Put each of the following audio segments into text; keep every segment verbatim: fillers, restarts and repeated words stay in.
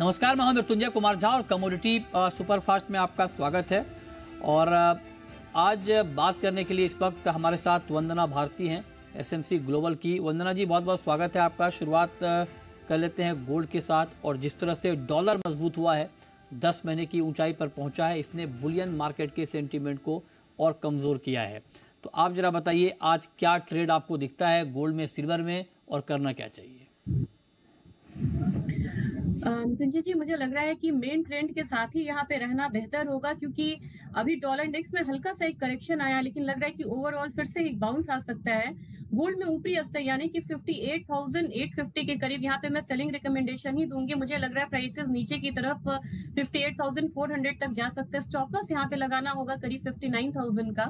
नमस्कार, मैं मृत्युंजय कुमार झा और कमोडिटी सुपरफास्ट में आपका स्वागत है। और आज बात करने के लिए इस वक्त हमारे साथ वंदना भारती हैं, एसएमसी ग्लोबल की। वंदना जी, बहुत बहुत स्वागत है आपका। शुरुआत कर लेते हैं गोल्ड के साथ, और जिस तरह से डॉलर मजबूत हुआ है, दस महीने की ऊंचाई पर पहुंचा है, इसने बुलियन मार्केट के सेंटिमेंट को और कमज़ोर किया है। तो आप जरा बताइए, आज क्या ट्रेड आपको दिखता है गोल्ड में, सिल्वर में, और करना क्या चाहिए? मृत्युंजय जी, मुझे लग रहा है कि मेन ट्रेंड के साथ ही यहाँ पे रहना बेहतर होगा, क्योंकि अभी डॉलर इंडेक्स में हल्का सा एक करेक्शन आया, लेकिन लग रहा है कि ओवरऑल फिर से एक बाउंस आ सकता है। गोल्ड में ऊपरी स्तर यानी कि अट्ठावन हज़ार आठ सौ पचास के करीब यहाँ पे मैं सेलिंग रिकमेंडेशन ही दूंगी। मुझे लग रहा है प्राइसेस नीचे की तरफ अट्ठावन हज़ार चार सौ तक जा सकते हैं। स्टॉप लॉस यहाँ पे लगाना होगा करीब उनसठ हज़ार का।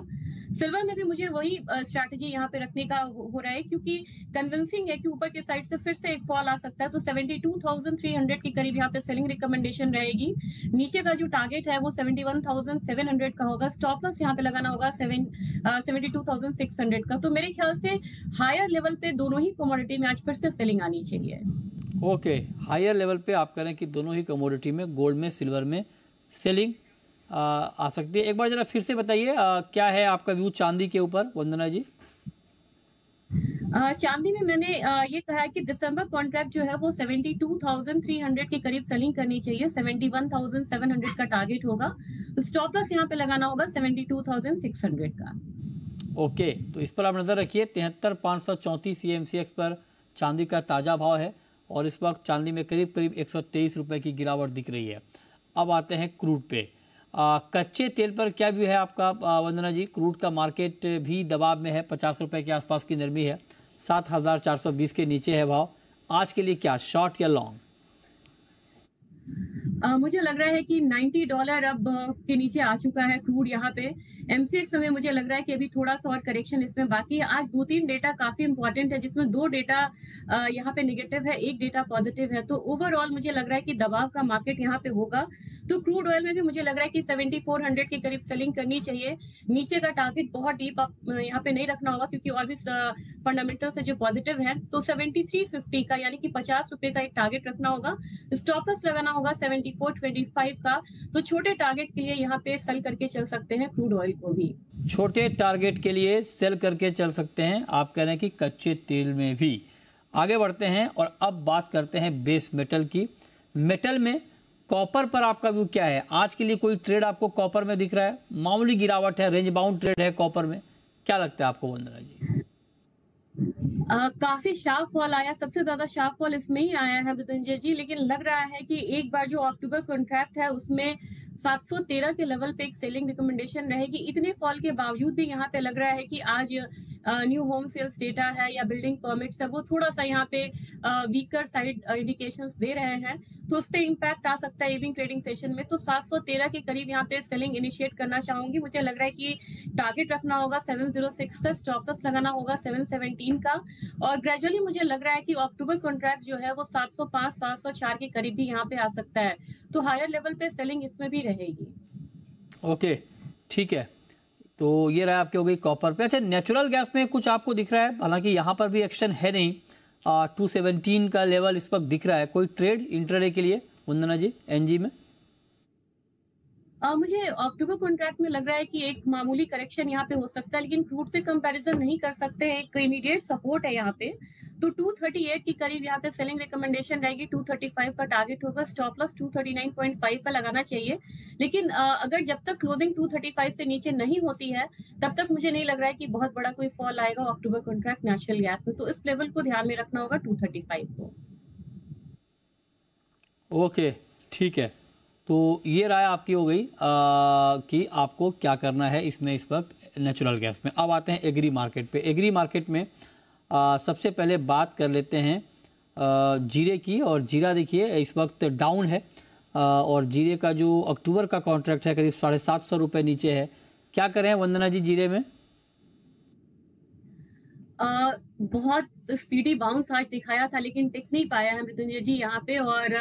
सिल्वर में भी मुझे वही स्ट्रैटेजी यहाँ पे रखने का हो रहा है, क्योंकि कन्विंसिंग है कि ऊपर के साइड से फिर से एक फॉल आ सकता है। तो बहत्तर हज़ार तीन सौ के करीब यहाँ पे सेलिंग रिकमेंडेशन रहेगी। नीचे का जो टारगेट है वो इकहत्तर हज़ार सात सौ का होगा। स्टॉप लॉस यहाँ पे लगाना होगा बहत्तर हज़ार छह सौ का। तो मेरे ख्याल से हायर लेवल पे दोनों ही कमोडिटी में आज फिर से सेलिंग आनी चाहिए। ओके, हायर लेवल पे आप करें कि दोनों ही कमोडिटी में, गोल्ड में, सिल्वर में सेलिंग आ, आ सकती है। एक बार जरा फिर से बताइए, क्या है आपका व्यू चांदी के ऊपर, वंदना जी? चांदी में मैंने ये कहा है कि दिसंबर कॉन्ट्रैक्ट जो है वो बहत्तर हज़ार तीन सौ के करीब सेलिंग करनी चाहिए। इकहत्तर हज़ार सात सौ का टारगेट होगा। स्टॉप लॉस यहाँ पे लगाना होगा बहत्तर हज़ार छह सौ का। ओके, तो इस पर आप नजर रखिए। तिहत्तर पाँच सौ चौंतीस ई एम सी एक्स पर चांदी का ताज़ा भाव है, और इस वक्त चांदी में करीब करीब एक सौ तेईस रुपये की गिरावट दिख रही है। अब आते हैं क्रूड पे। आ, कच्चे तेल पर क्या व्यू है आपका, वंदना जी? क्रूड का मार्केट भी दबाव में है, पचास रुपये के आसपास की नरमी है, सात हज़ार चार सौ बीस के नीचे है भाव। आज के लिए क्या, शॉर्ट या लॉन्ग? Uh, मुझे लग रहा है कि नब्बे डॉलर अब के नीचे आ चुका है क्रूड। यहाँ पे एम सी एक्स में मुझे लग रहा है कि अभी थोड़ा सा और करेक्शन इसमें बाकी है। आज दो तीन डेटा काफी इंपॉर्टेंट है, जिसमें दो डेटा यहाँ पे नेगेटिव है, एक डेटा पॉजिटिव है। तो ओवरऑल मुझे लग रहा है कि दबाव का मार्केट यहाँ पे होगा। तो क्रूड ऑयल में भी मुझे लग रहा है कि चौहत्तर सौ के करीब सेलिंग करनी चाहिए। नीचे का टारगेट बहुत डीप आप यहाँ पे नहीं रखना होगा, क्योंकि और भी फंडामेंटल्स है जो पॉजिटिव है। तो तिहत्तर सौ पचास का यानी कि पचास रुपए का एक टारगेट रखना होगा। स्टॉप लॉस लगाना होगा चौहत्तर सौ पच्चीस का। तो छोटे टारगेट के लिए यहाँ पे सेल करके चल सकते हैं क्रूड ऑयल को भी। छोटे टारगेट के लिए सेल करके चल सकते हैं, आप कह रहे हैं कि कच्चे तेल में भी। आगे बढ़ते हैं और अब बात करते हैं बेस मेटल की। मेटल में कॉपर पर आपका व्यू क्या है? आज के लिए कोई ट्रेड आपको कॉपर में दिख रहा है? मामूली गिरावट है, रेंज बाउंड ट्रेड है कॉपर में। क्या लगता है आपको, वंदना जी? Uh, काफी शार्प फॉल आया, सबसे ज्यादा शार्प फॉल इसमें ही आया है मृत्युंजय जी। लेकिन लग रहा है कि एक बार जो अक्टूबर कॉन्ट्रैक्ट है उसमें सात सौ तेरह के लेवल पे एक सेलिंग रिकमेंडेशन रहेगी। इतने फॉल के बावजूद भी यहाँ पे लग रहा है कि आज न्यू होम सेल्स डेटा है या बिल्डिंग परमिट्स है वो थोड़ा सा यहाँ पे वीकर साइड इंडिकेशंस दे रहे हैं, तो उस पर इम्पैक्ट आ सकता है इवनिंग ट्रेडिंग सेशन में। तो सात सौ तेरह के करीब यहाँ पे सेलिंग इनिशिएट करना चाहूंगी। मुझे लग रहा है कि टारगेट रखना होगा सात सौ छह का, स्टॉप लॉस लगाना होगा सात सौ सत्रह का। और ग्रेजुअली मुझे लग रहा है कि अक्टूबर कॉन्ट्रैक्ट जो है वो सात सौ पाँच सात सौ चार के करीब भी यहाँ पे आ सकता है। तो हायर लेवल पे सेलिंग इसमें भी रहेगी। ओके, ठीक है। तो ये रहा आपके हो गई कॉपर पे। अच्छा, नेचुरल गैस में कुछ आपको दिख रहा है? हालांकि यहाँ पर भी एक्शन है नहीं, आ, दो सौ सत्रह का लेवल इस वक्त दिख रहा है। कोई ट्रेड इंट्राडे के लिए, वंदना जी, एनजी में? Uh, मुझे अक्टूबर कॉन्ट्रैक्ट में लग रहा है कि एक मामूली करेक्शन यहाँ पे हो सकता है, लेकिन क्रूड से कंपैरिजन नहीं कर सकते। एक इमीडिएट सपोर्ट है यहाँ पे, तो दो सौ अड़तीस के करीब यहाँ पे सेलिंग रिकमेंडेशन रहेगी। दो सौ पैंतीस का टारगेट होगा। स्टॉप लॉस दो सौ उनतालीस पॉइंट पाँच का लगाना चाहिए। लेकिन uh, अगर जब तक क्लोजिंग दो सौ पैंतीस से नीचे नहीं होती है, तब तक मुझे नहीं लग रहा है कि बहुत बड़ा कोई फॉल आएगा अक्टूबर कॉन्ट्रैक्ट नेचुरल गैस में। तो इस लेवल को ध्यान में रखना होगा, दो सौ पैंतीस को। ओके, ठीक है। तो ये राय आपकी हो गई आ, कि आपको क्या करना है इसमें इस वक्त नेचुरल गैस में। अब आते हैं एग्री मार्केट पे। एग्री मार्केट में आ, सबसे पहले बात कर लेते हैं आ, जीरे की। और जीरा देखिए इस वक्त डाउन है, आ, और जीरे का जो अक्टूबर का कॉन्ट्रैक्ट है करीब साढ़े सात सौ रुपये नीचे है। क्या करें वंदना जी जीरे में? आ, बहुत स्पीडी बाउंस आज दिखाया था लेकिन टिक नहीं पाया है मृत्युंजय जी यहाँ पे। और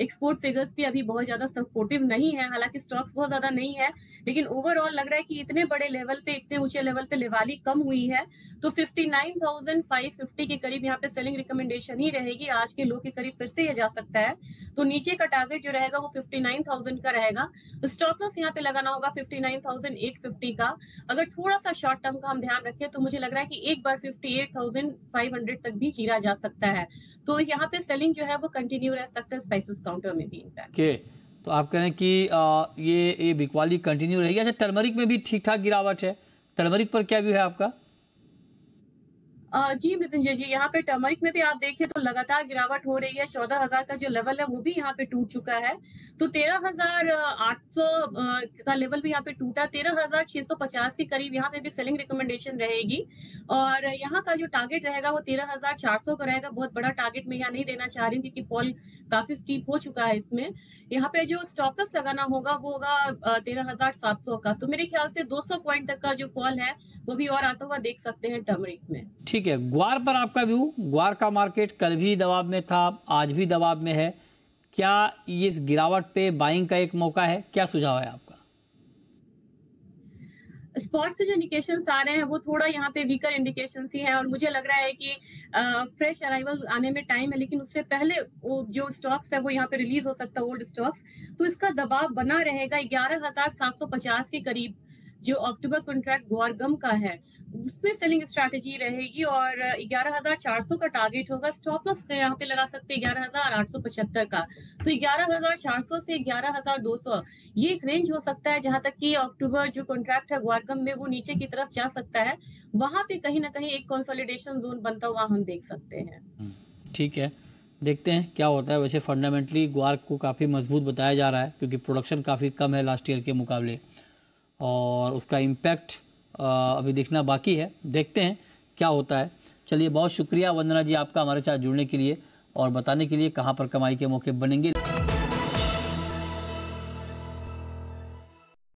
एक्सपोर्ट फिगर्स भी अभी बहुत ज्यादा सपोर्टिव नहीं है, हालांकि स्टॉक्स बहुत ज्यादा नहीं है, लेकिन ओवरऑल लग रहा है कि इतने बड़े लेवल पे, इतने ऊंचे लेवल पे लिवाली कम हुई है, तो fifty nine thousand five fifty के करीब यहाँ पे सेलिंग रिकमेंडेशन ही रहेगी। आज के लो के करीब फिर से यह जा सकता है, तो नीचे का टारगेट जो रहेगा वो फिफ्टी नाइन थाउजेंड का रहेगा। स्टॉप लॉस यहाँ पे लगाना होगा fifty nine thousand eight fifty का। अगर थोड़ा सा शॉर्ट टर्म का हम ध्यान रखें तो मुझे लग रहा है कि एक बार अट्ठावन हज़ार पाँच सौ तक भी चीरा जा सकता है, तो यहाँ पे सेलिंग जो है वो कंटिन्यू रह सकता है स्पाइसेस काउंटर में भी। ओके, तो आप कह रहे हैं कि आ, ये ये बिकवाली कंटिन्यू रहेगी। अच्छा, टर्मरिक में भी ठीक ठाक गिरावट है, टर्मरिक पर क्या व्यू है आपका? जी मृत्युंजय जी, यहाँ पे टर्मरिक में भी आप देखिए तो लगातार गिरावट हो रही है। चौदह हजार का जो लेवल है वो भी यहाँ पे टूट चुका है, तो तेरह हजार आठ सौ का लेवल भी यहाँ पे टूटा। तेरह हजार छह सौ पचास के करीब यहाँ पे भी सेलिंग रिकमेंडेशन रहेगी, और यहाँ का जो टारगेट रहेगा वो तेरह हजार चार सौ का रहेगा। बहुत बड़ा टारगेट मैं यहाँ नहीं देना चाह रही हूँ क्योंकि फॉल काफी स्टीप हो चुका है इसमें। यहाँ पे जो स्टॉप लॉस लगाना होगा वो होगा तेरह हजार सात सौ का, तो मेरे ख्याल से दो सौ पॉइंट तक का जो फॉल है वो भी और आता हुआ देख सकते हैं टर्मरिक में। ठीक है, ग्वार पर आपका व्यू? ग्वार का मार्केट कल भी दबाव में था, आज भी दबाव में है, क्या ये इस गिरावट पे बाइंग का एक मौका है? क्या सुझाव है आपका? स्पॉट से जो इंडिकेशंस आ रहे हैं वो थोड़ा यहाँ पे वीकर इंडिकेशंस ही हैं, और मुझे लग रहा है कि आ, फ्रेश अराइवल आने में टाइम है, लेकिन उससे पहले वो जो स्टॉक्स है वो यहाँ पे रिलीज हो सकता है, ओल्ड स्टॉक्स, तो इसका दबाव बना रहेगा। ग्यारह हजार सात सौ पचास के करीब जो अक्टूबर कॉन्ट्रैक्ट ग्वारगम का है उसमें सेलिंग स्ट्रैटेजी रहेगी, और ग्यारह हजार चार सौ का टारगेट होगा। स्टॉप लॉस यहाँ पे लगा सकते हैं ग्यारह हजार आठ सौ पचहत्तर का, तो ग्यारह हजार चार सौ से ग्यारह हजार दो सौ ये एक रेंज हो सकता है जहां तक कि अक्टूबर जो कॉन्ट्रैक्ट है ग्वारगम में वो नीचे की तरफ जा सकता है। वहां पे कहीं ना कहीं एक कंसोलिडेशन जोन बनता हुआ हम देख सकते हैं। ठीक है, देखते हैं क्या होता है। वैसे फंडामेंटली ग्वार को काफी मजबूत बताया जा रहा है क्योंकि प्रोडक्शन काफी कम है लास्ट ईयर के मुकाबले, और उसका इम्पैक्ट अभी देखना बाकी है। देखते हैं क्या होता है। चलिए, बहुत शुक्रिया वंदना जी आपका हमारे साथ जुड़ने के लिए और बताने के लिए कहाँ पर कमाई के मौके बनेंगे।